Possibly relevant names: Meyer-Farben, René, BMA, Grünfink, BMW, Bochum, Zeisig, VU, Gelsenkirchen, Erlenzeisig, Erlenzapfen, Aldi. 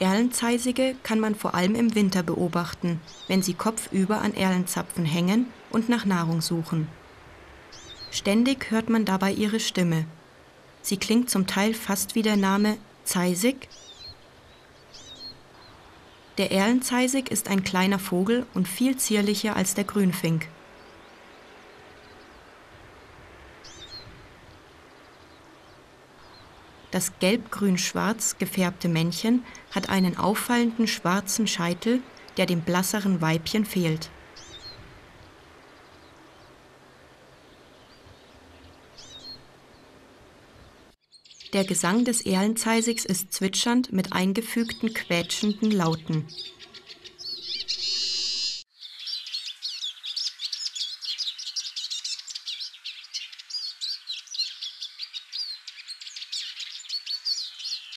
Erlenzeisige kann man vor allem im Winter beobachten, wenn sie kopfüber an Erlenzapfen hängen und nach Nahrung suchen. Ständig hört man dabei ihre Stimme. Sie klingt zum Teil fast wie der Name Zeisig. Der Erlenzeisig ist ein kleiner Vogel und viel zierlicher als der Grünfink. Das gelb-grün-schwarz gefärbte Männchen hat einen auffallenden schwarzen Scheitel, der dem blasseren Weibchen fehlt. Der Gesang des Erlenzeisigs ist zwitschernd mit eingefügten, quetschenden Lauten.